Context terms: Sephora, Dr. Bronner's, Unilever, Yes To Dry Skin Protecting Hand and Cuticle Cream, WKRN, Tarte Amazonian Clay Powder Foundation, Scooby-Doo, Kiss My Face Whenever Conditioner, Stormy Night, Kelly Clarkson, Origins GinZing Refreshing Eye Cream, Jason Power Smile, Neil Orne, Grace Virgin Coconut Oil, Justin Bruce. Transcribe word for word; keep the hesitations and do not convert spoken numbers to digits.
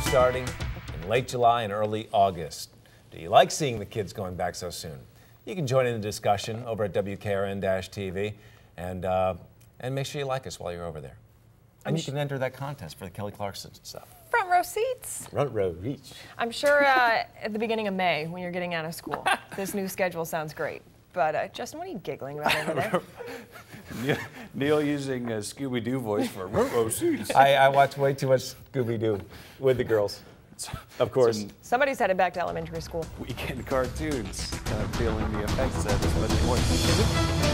school starting in late July and early August. Do you like seeing the kids going back so soon? You can join in the discussion over at W K R N T V and, uh, and make sure you like us while you're over there. And I'm you can enter that contest for the Kelly Clarkson stuff. Front row seats. Front row reach. I'm sure uh, at the beginning of May when you're getting out of school, this new schedule sounds great. But uh, Justin, what are you giggling about over there? Neil, Neil using a Scooby-Doo voice for front row seats. I, I watch way too much Scooby-Doo with the girls. Of course. Some, Somebody's headed back to elementary school. Weekend cartoons, kind of feeling the effects of it.